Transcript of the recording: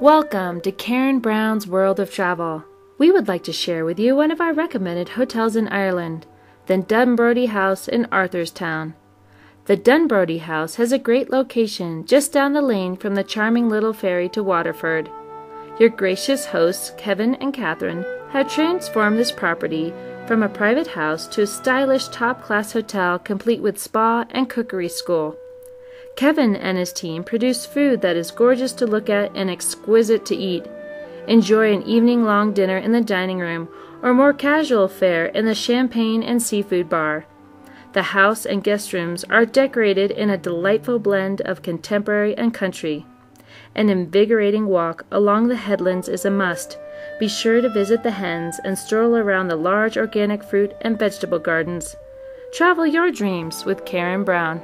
Welcome to Karen Brown's World of Travel. We would like to share with you one of our recommended hotels in Ireland, the Dunbrody House in Arthurstown. The Dunbrody House has a great location just down the lane from the charming little ferry to Waterford. Your gracious hosts, Kevin and Catherine, have transformed this property from a private house to a stylish top-class hotel complete with spa and cookery school. Kevin and his team produce food that is gorgeous to look at and exquisite to eat. Enjoy an evening-long dinner in the dining room or more casual fare in the champagne and seafood bar. The house and guest rooms are decorated in a delightful blend of contemporary and country. An invigorating walk along the headlands is a must. Be sure to visit the hens and stroll around the large organic fruit and vegetable gardens. Travel your dreams with Karen Brown.